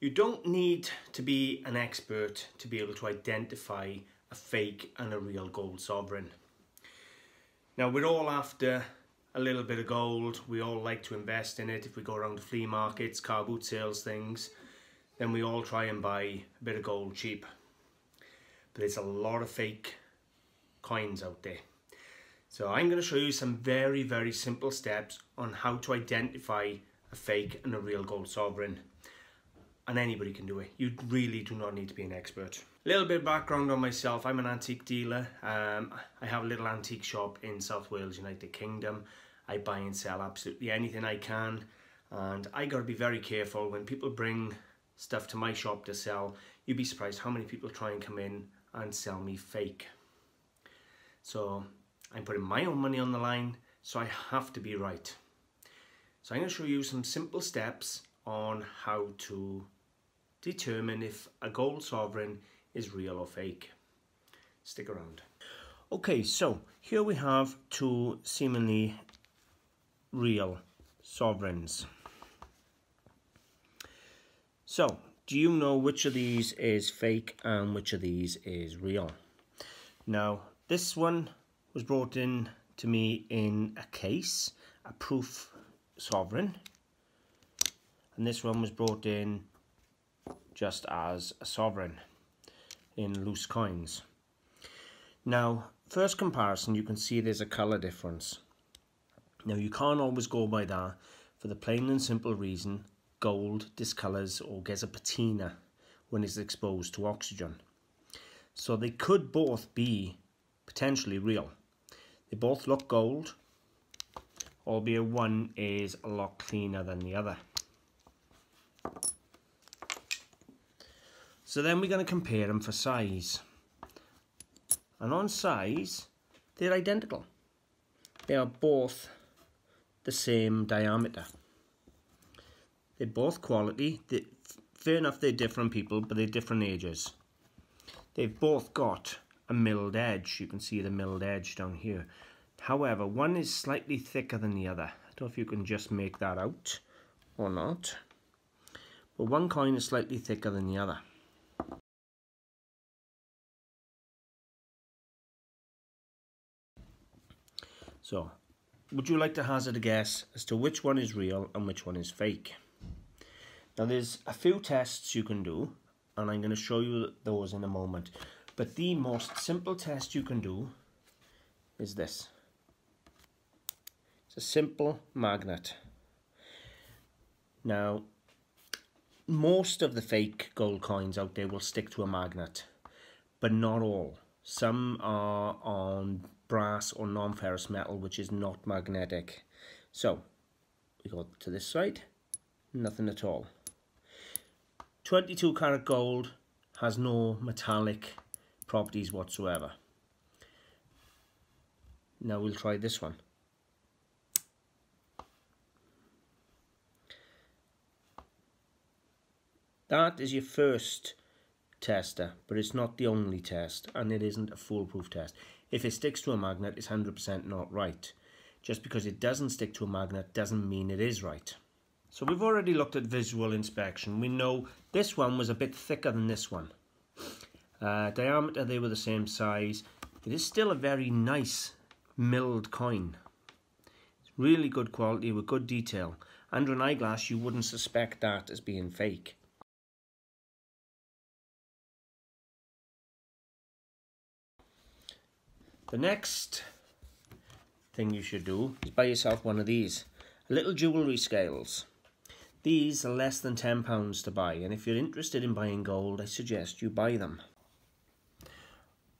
You don't need to be an expert to be able to identify a fake and a real gold sovereign. Now, we're all after a little bit of gold. We all like to invest in it. If we go around to flea markets, car boot sales, things, then we all try and buy a bit of gold cheap. But there's a lot of fake coins out there. So I'm going to show you some very, very simple steps on how to identify a fake and a real gold sovereign. And anybody can do it. You really do not need to be an expert. A little bit of background on myself. I'm an antique dealer. I have a little antique shop in South Wales, United Kingdom. I buy and sell absolutely anything I can. And I got to be very careful when people bring stuff to my shop to sell. You'd be surprised how many people try and come in and sell me fake. So I'm putting my own money on the line, so I have to be right. So I'm going to show you some simple steps on how to determine if a gold sovereign is real or fake. Stick around. Okay, so here we have two seemingly real sovereigns. So do you know which of these is fake and which of these is real? Now, this one was brought in to me in a case, a proof sovereign, and this one was brought in just as a sovereign in loose coins. Now, first comparison, you can see there's a colour difference. Now, you can't always go by that for the plain and simple reason gold discolours or gets a patina when it's exposed to oxygen. So they could both be potentially real. They both look gold, albeit one is a lot cleaner than the other. So then we're going to compare them for size, and on size they're identical. They are both the same diameter. They're both quality. Fair enough, they're different people, but they're different ages. They've both got a milled edge. You can see the milled edge down here. However, one is slightly thicker than the other. I don't know if you can just make that out or not, but one coin is slightly thicker than the other. So, would you like to hazard a guess as to which one is real and which one is fake? Now, there's a few tests you can do, and I'm going to show you those in a moment. But the most simple test you can do is this. It's a simple magnet. Now, most of the fake gold coins out there will stick to a magnet, but not all. Some are on brass or non-ferrous metal, which is not magnetic. So we go to this side, nothing at all. 22 karat gold has no metallic properties whatsoever. Now we'll try this one. That is your first tester, but it's not the only test, and it isn't a foolproof test. If it sticks to a magnet, it's 100% not right. Just because it doesn't stick to a magnet doesn't mean it is right. So we've already looked at visual inspection. We know this one was a bit thicker than this one. Diameter, they were the same size. It is still a very nice milled coin. It's really good quality with good detail. Under an eyeglass, you wouldn't suspect that as being fake. The next thing you should do is buy yourself one of these little jewellery scales. These are less than £10 to buy, and if you're interested in buying gold, I suggest you buy them.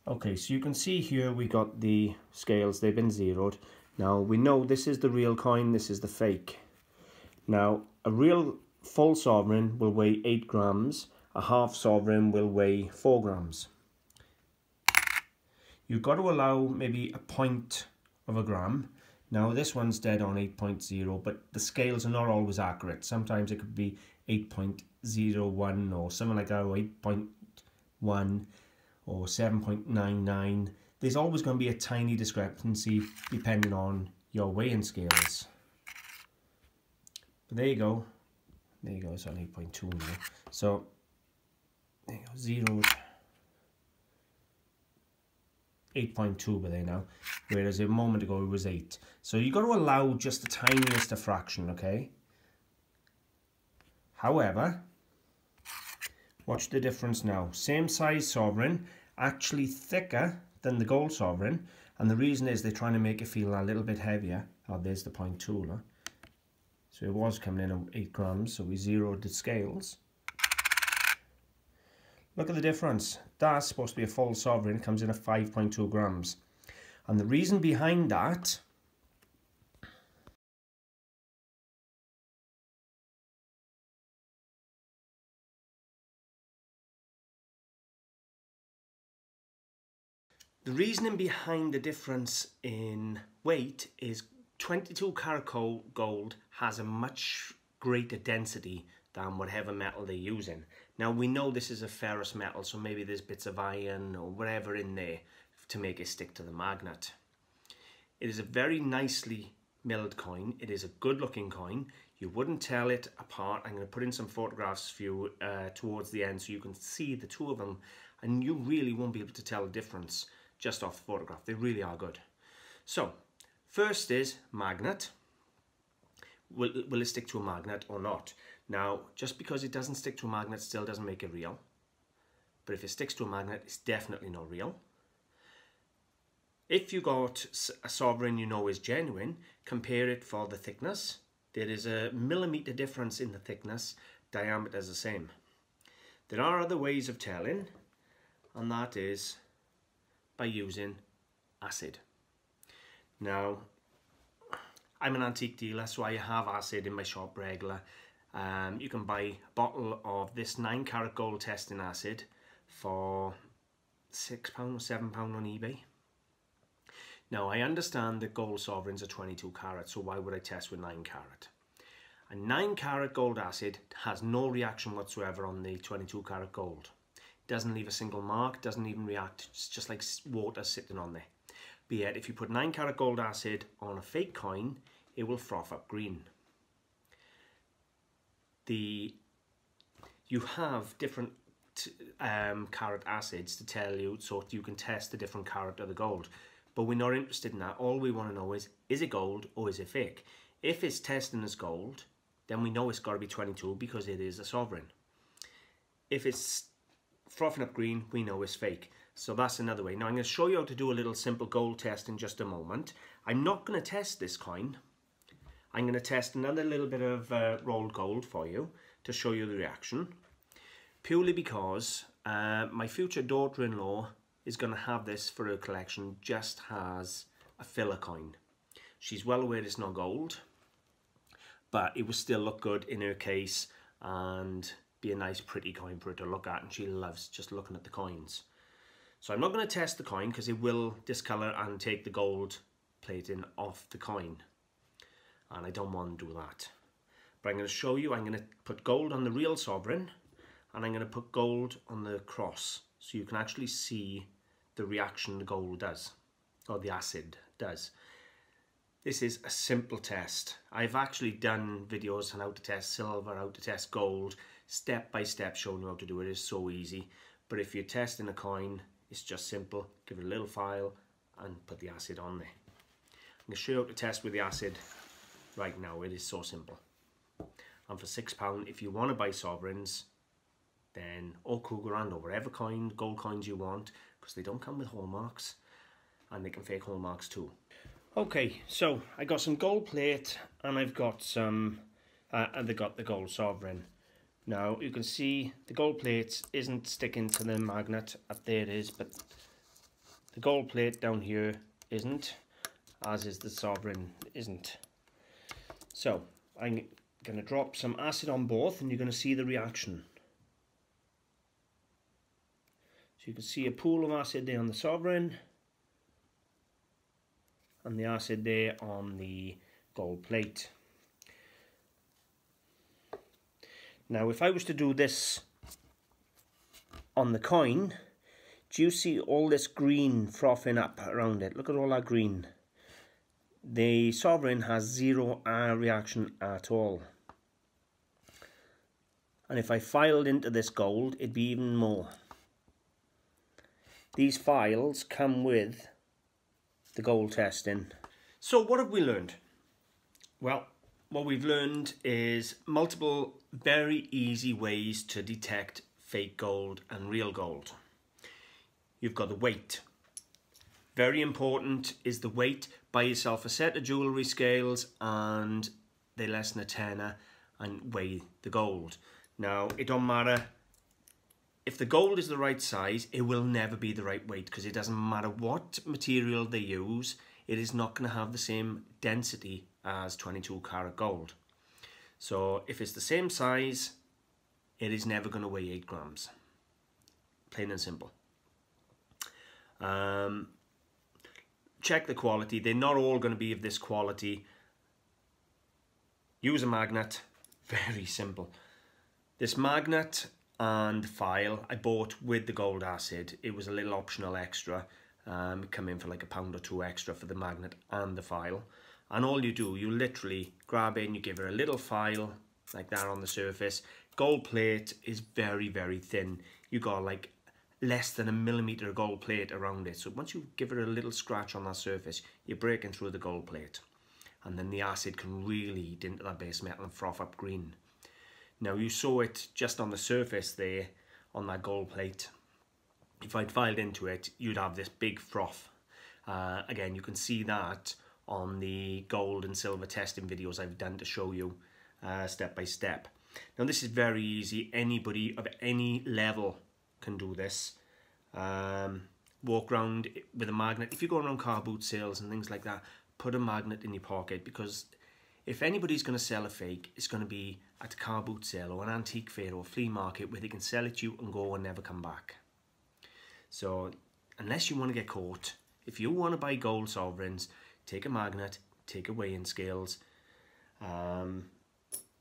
Okay, so you can see here we got the scales, they've been zeroed. Now we know this is the real coin, this is the fake. Now a real full sovereign will weigh 8 grams, a half sovereign will weigh 4 grams. You've got to allow maybe a point of a gram. Now this one's dead on 8.0, but the scales are not always accurate. Sometimes it could be 8.01 or something like that, or 8.1 or 7.99. There's always going to be a tiny discrepancy depending on your weighing scales. But there you go. There you go, it's on 8.2 now. So there you go, zeroed 8.2 by there now, whereas a moment ago it was 8. So you've got to allow just the tiniest of fraction, okay? However, watch the difference now. Same size sovereign, actually thicker than the gold sovereign, and the reason is they're trying to make it feel a little bit heavier. Oh, there's the 0.2, look. So it was coming in at 8 grams, so we zeroed the scales. Look at the difference. That's supposed to be a full sovereign, comes in at 5.2 grams. And the reason behind that the reasoning behind the difference in weight is 22 karat gold has a much greater density than whatever metal they're using. Now we know this is a ferrous metal, so maybe there's bits of iron or whatever in there to make it stick to the magnet. It is a very nicely milled coin. It is a good looking coin. You wouldn't tell it apart. I'm going to put in some photographs for you towards the end so you can see the two of them, and you really won't be able to tell the difference just off the photograph. They really are good. So first is magnet. Will it stick to a magnet or not? Now, just because it doesn't stick to a magnet still doesn't make it real. But if it sticks to a magnet, it's definitely not real. If you got a sovereign you know is genuine, compare it for the thickness. There is a millimeter difference in the thickness. Diameter is the same. There are other ways of telling, and that is by using acid. Now, I'm an antique dealer, so I have acid in my shop regular. You can buy a bottle of this 9 karat gold testing acid for £6 or £7 on eBay. Now, I understand that gold sovereigns are 22 karat, so why would I test with 9 karat? A 9 karat gold acid has no reaction whatsoever on the 22 karat gold. Doesn't leave a single mark, doesn't even react. It's just like water sitting on there. But yet, if you put 9 karat gold acid on a fake coin, it will froth up green. You have different karat acids to tell you, so you can test the different karat of the gold. But we're not interested in that. All we want to know is it gold or is it fake? If it's testing as gold, then we know it's got to be 22 because it is a sovereign. If it's frothing up green, we know it's fake. So that's another way. Now I'm going to show you how to do a little simple gold test in just a moment. I'm not going to test this coin. I'm going to test another little bit of rolled gold for you to show you the reaction. Purely because my future daughter-in-law is going to have this for her collection just as a filler coin. She's well aware it's not gold, but it will still look good in her case and be a nice pretty coin for her to look at, and she loves just looking at the coins. So I'm not going to test the coin because it will discolour and take the gold plating off the coin, and I don't want to do that. But I'm going to show you, I'm going to put gold on the real sovereign and I'm going to put gold on the cross so you can actually see the reaction the gold does, or the acid does. This is a simple test. I've actually done videos on how to test silver, how to test gold, step by step showing you how to do it. It's so easy. But if you're testing a coin, it's just simple. Give it a little file and put the acid on there. I'm going to show you how to test with the acid right now. It is so simple. And for £6, if you want to buy sovereigns, then, or Cougarand, or whatever coin, gold coins you want, because they don't come with hallmarks, and they can fake hallmarks too. Okay, so I got some gold plate, and I've got some, and they got the gold sovereign. Now you can see the gold plate isn't sticking to the magnet, up there it is, but the gold plate down here isn't, as is the sovereign isn't. So I'm going to drop some acid on both and you're going to see the reaction. So you can see a pool of acid there on the sovereign and the acid there on the gold plate. Now, if I was to do this on the coin, do you see all this green frothing up around it? Look at all that green. The sovereign has zero reaction at all. and if I filed into this gold, it'd be even more. These files come with the gold testing. So what have we learned? Well, what we've learned is multiple very easy ways to detect fake gold and real gold. You've got the weight. Very important is the weight. Buy yourself a set of jewellery scales and they're less than a tenner and weigh the gold. Now, it don't matter. If the gold is the right size, it will never be the right weight because it doesn't matter what material they use. It is not going to have the same density as 22 karat gold. So if it's the same size, it is never going to weigh 8 grams. Plain and simple. Check the quality. They're not all going to be of this quality. Use a magnet. Very simple. This magnet and file I bought with the gold acid. It was a little optional extra. Come in for like £1 or £2 extra for the magnet and the file. And all you do, you literally grab in, you give her a little file like that on the surface. Gold plate is very, very thin. You got like less than a millimetre gold plate around it. So once you give her a little scratch on that surface, you're breaking through the gold plate. And then the acid can really eat into that base metal and froth up green. Now you saw it just on the surface there on that gold plate. If I'd filed into it, you'd have this big froth. Again, you can see that on the gold and silver testing videos I've done to show you step by step. Now this is very easy. Anybody of any level can do this. Walk around with a magnet. If you go around car boot sales and things like that, put a magnet in your pocket, because if anybody's going to sell a fake, it's going to be at a car boot sale or an antique fair or a flea market where they can sell it to you and go and never come back. So, unless you want to get caught, if you want to buy gold sovereigns, take a magnet, take a weighing scales.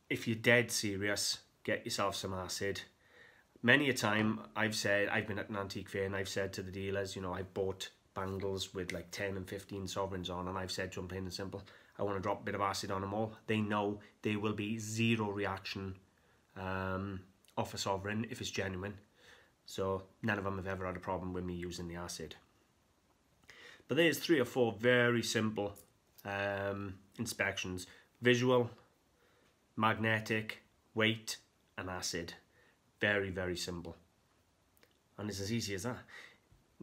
If you're dead serious, get yourself some acid. Many a time I've said, I've been at an antique fair and I've said to the dealers, you know, I've bought bangles with like 10 and 15 sovereigns on, and I've said to them plain and simple, I want to drop a bit of acid on them all. They know there will be zero reaction off a sovereign if it's genuine. So none of them have ever had a problem with me using the acid. But there's 3 or 4 very simple inspections. Visual, magnetic, weight and acid. Very, very simple. And it's as easy as that.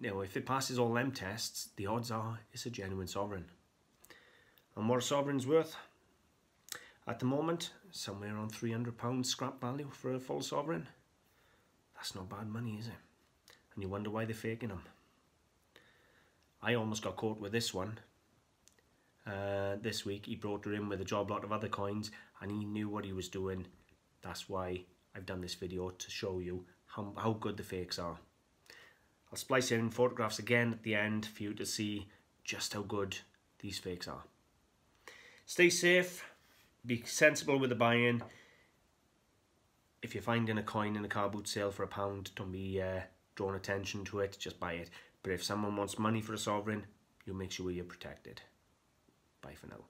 You know, if it passes all them tests, the odds are it's a genuine sovereign. And what a sovereign's worth? At the moment, somewhere around £300 scrap value for a full sovereign. That's not bad money, is it? And you wonder why they're faking them. I almost got caught with this one. This week, he brought her in with a job lot of other coins and he knew what he was doing. That's why I've done this video, to show you how good the fakes are. I'll splice in photographs again at the end for you to see just how good these fakes are. Stay safe, be sensible with the buying. If you're finding a coin in a car boot sale for £1, don't be drawing attention to it, just buy it. But if someone wants money for a sovereign, you make sure you're protected. Bye for now.